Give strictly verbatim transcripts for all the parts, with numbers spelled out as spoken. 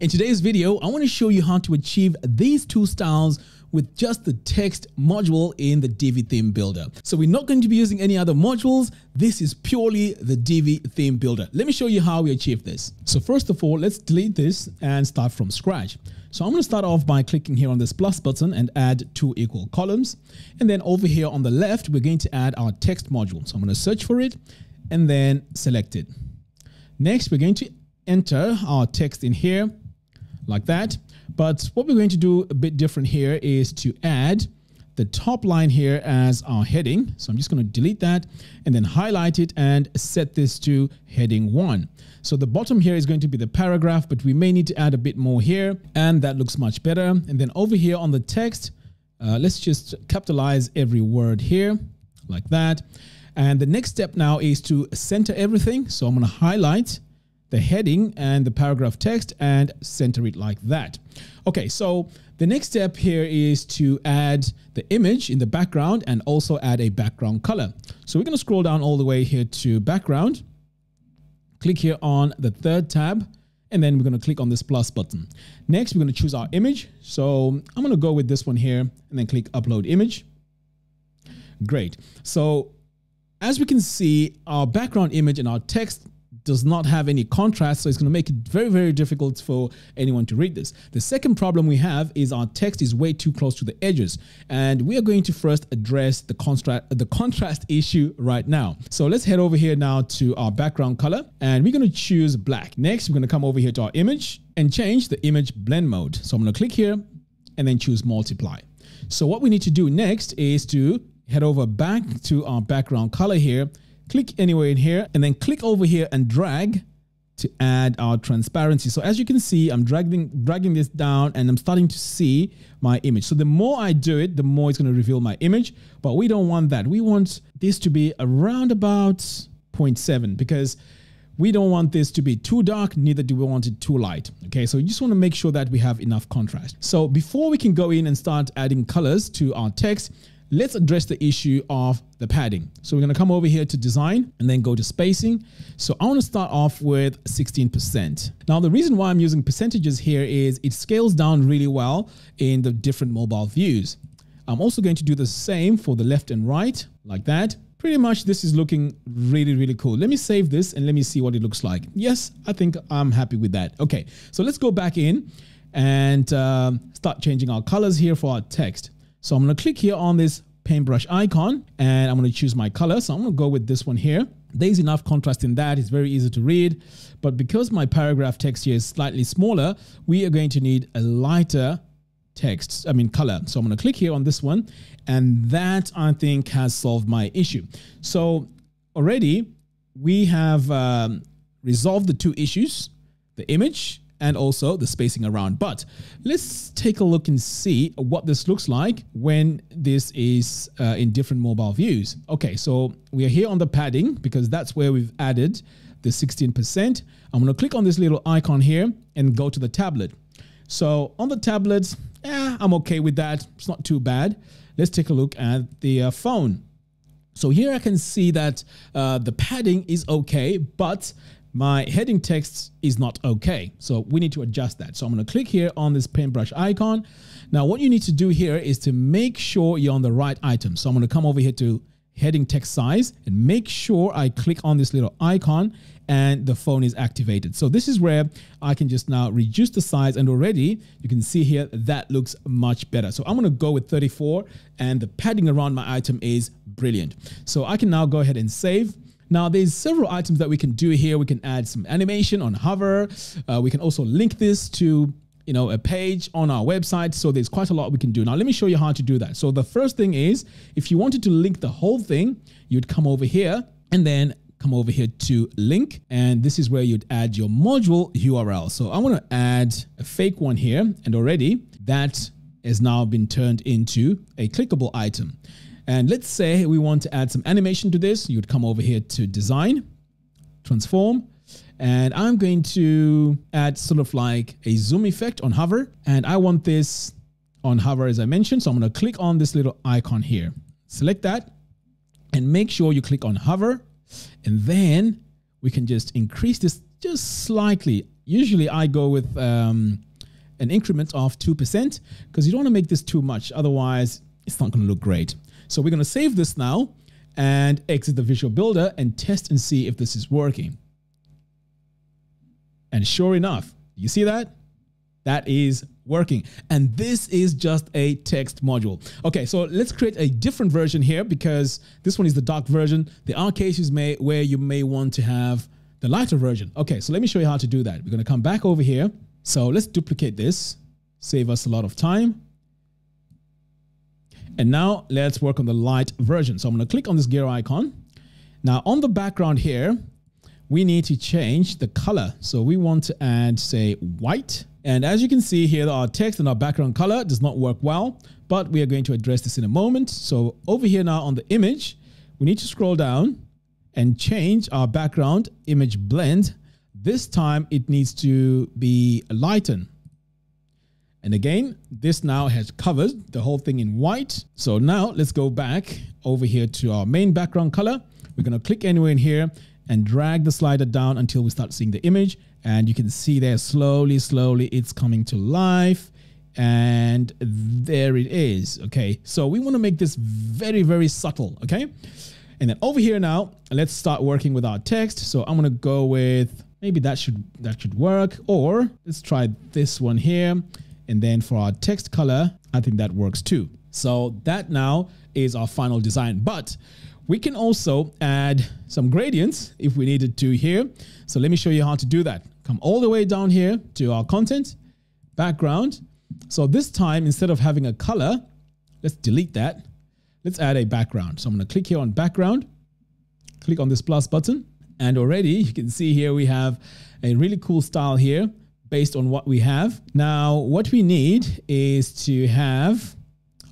In today's video, I want to show you how to achieve these two styles with just the text module in the Divi Theme Builder. So we're not going to be using any other modules. This is purely the Divi Theme Builder. Let me show you how we achieve this. So first of all, let's delete this and start from scratch. So I'm going to start off by clicking here on this plus button and add two equal columns. And then over here on the left, we're going to add our text module. So I'm going to search for it and then select it. Next, we're going to enter our text in here like that. But what we're going to do a bit different here is to add the top line here as our heading. So I'm just going to delete that and then highlight it and set this to heading one. So the bottom here is going to be the paragraph, but we may need to add a bit more here, and that looks much better. And then over here on the text, uh, let's just capitalize every word here like that. And the next step now is to center everything. So I'm going to highlight the heading and the paragraph text and center it like that. Okay, so the next step here is to add the image in the background and also add a background color. So we're going to scroll down all the way here to background, click here on the third tab, and then we're going to click on this plus button. Next, we're going to choose our image. So I'm going to go with this one here and then click upload image. Great. So as we can see, our background image and our text does not have any contrast, so it's going to make it very, very difficult for anyone to read this. The second problem we have is our text is way too close to the edges, and we are going to first address the contrast the contrast issue right now. So let's head over here now to our background color, and we're going to choose black. Next, we're going to come over here to our image and change the image blend mode. So I'm going to click here and then choose multiply. So what we need to do next is to head over back to our background color here, click anywhere in here, and then click over here and drag to add our transparency. So as you can see, I'm dragging, dragging this down, and I'm starting to see my image. So the more I do it, the more it's going to reveal my image, but we don't want that. We want this to be around about zero point seven, because we don't want this to be too dark, neither do we want it too light. Okay, so you just want to make sure that we have enough contrast. So before we can go in and start adding colors to our text, let's address the issue of the padding. So we're going to come over here to design and then go to spacing. So I want to start off with sixteen percent. Now, the reason why I'm using percentages here is it scales down really well in the different mobile views. I'm also going to do the same for the left and right like that. Pretty much this is looking really, really cool. Let me save this and let me see what it looks like. Yes, I think I'm happy with that. Okay, so let's go back in and um, start changing our colors here for our text. So I'm going to click here on this paintbrush icon, and I'm going to choose my color. So I'm going to go with this one here. There's enough contrast in that. It's very easy to read. But because my paragraph text here is slightly smaller, we are going to need a lighter text, I mean color. So I'm going to click here on this one, and that I think has solved my issue. So already we have um, resolved the two issues, the image and also the spacing around. But let's take a look and see what this looks like when this is uh, in different mobile views. Okay, so we are here on the padding because that's where we've added the sixteen percent. I'm gonna click on this little icon here and go to the tablet. So on the tablet, eh, I'm okay with that. It's not too bad. Let's take a look at the uh, phone. So here I can see that uh, the padding is okay, but my heading text is not okay. So we need to adjust that. So I'm going to click here on this paintbrush icon. Now, what you need to do here is to make sure you're on the right item. So I'm going to come over here to heading text size and make sure I click on this little icon and the phone is activated. So this is where I can just now reduce the size, and already you can see here that looks much better. So I'm going to go with thirty-four, and the padding around my item is brilliant. So I can now go ahead and save. Now, there's several items that we can do here. We can add some animation on hover. Uh, we can also link this to, you know, a page on our website. So there's quite a lot we can do. Now, let me show you how to do that. So the first thing is, if you wanted to link the whole thing, you'd come over here and then come over here to link. And this is where you'd add your module U R L. So I want to add a fake one here. And already that has now been turned into a clickable item. And let's say we want to add some animation to this. You would come over here to design, transform, and I'm going to add sort of like a zoom effect on hover. And I want this on hover, as I mentioned. So I'm going to click on this little icon here, select that, and make sure you click on hover. And then we can just increase this just slightly. Usually I go with um, an increment of two percent because you don't want to make this too much. Otherwise, it's not going to look great. So we're going to save this now and exit the Visual Builder and test and see if this is working. And sure enough, you see that? That is working. And this is just a text module. Okay, so let's create a different version here because this one is the dark version. There are cases may, where you may want to have the lighter version. Okay, so let me show you how to do that. We're going to come back over here. So let's duplicate this, save us a lot of time. And now let's work on the light version. So I'm going to click on this gear icon. Now on the background here, we need to change the color. So we want to add, say, white. And as you can see here, our text and our background color does not work well, but we are going to address this in a moment. So over here now on the image, we need to scroll down and change our background image blend. This time it needs to be lighten. And again, this now has covered the whole thing in white. So now let's go back over here to our main background color. We're going to click anywhere in here and drag the slider down until we start seeing the image. And you can see there slowly, slowly, it's coming to life. And there it is. Okay, so we want to make this very, very subtle. Okay, and then over here now, let's start working with our text. So I'm going to go with, maybe that should, that should work. Or let's try this one here. And then for our text color, I think that works too. So that now is our final design. But we can also add some gradients if we needed to here. So let me show you how to do that. Come all the way down here to our content, background. So this time, instead of having a color, let's delete that. Let's add a background. So I'm gonna click here on background, click on this plus button. And already you can see here, we have a really cool style here based on what we have. Now, what we need is to have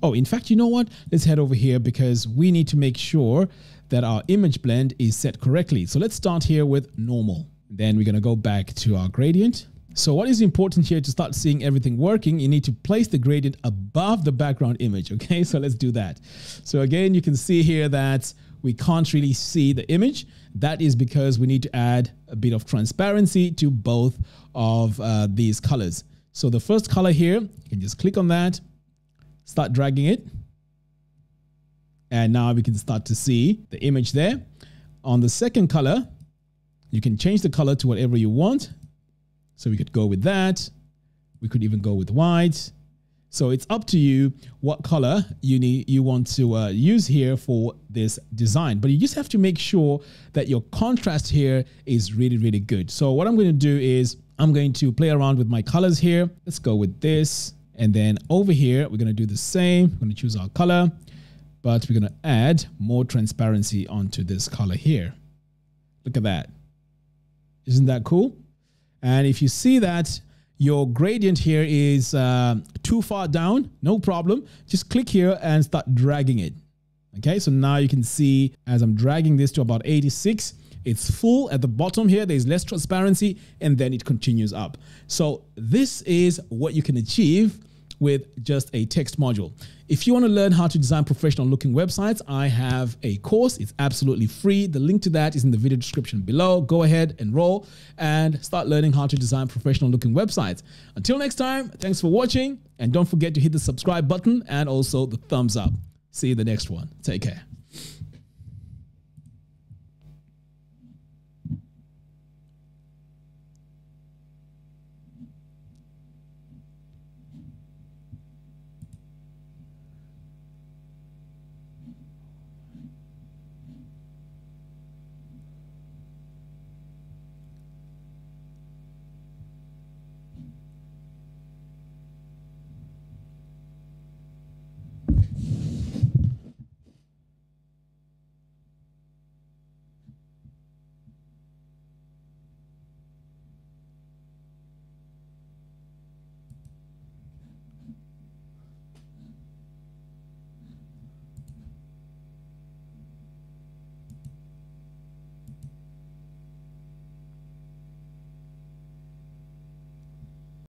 Oh, in fact, you know what? Let's head over here because we need to make sure that our image blend is set correctly. So let's start here with normal. Then we're going to go back to our gradient. So what is important here to start seeing everything working, you need to place the gradient above the background image. Okay, so let's do that. So again, you can see here that we can't really see the image. That is because we need to add a bit of transparency to both of uh, these colors. So the first color here, you can just click on that. Start dragging it. And now we can start to see the image there. On the second color, you can change the color to whatever you want. So we could go with that. We could even go with white. So it's up to you what color you need, you want to uh, use here for this design. But you just have to make sure that your contrast here is really, really good. So what I'm going to do is I'm going to play around with my colors here. Let's go with this. And then over here, we're going to do the same. We're going to choose our color, but we're going to add more transparency onto this color here. Look at that. Isn't that cool? And if you see that your gradient here is uh, too far down, no problem. Just click here and start dragging it. Okay, so now you can see as I'm dragging this to about eighty-six, it's full at the bottom here. There's less transparency and then it continues up. So this is what you can achieve with just a text module. If you want to learn how to design professional looking websites, I have a course. It's absolutely free. The link to that is in the video description below. Go ahead, enroll and start learning how to design professional looking websites. Until next time, thanks for watching and don't forget to hit the subscribe button and also the thumbs up. See you in the next one. Take care.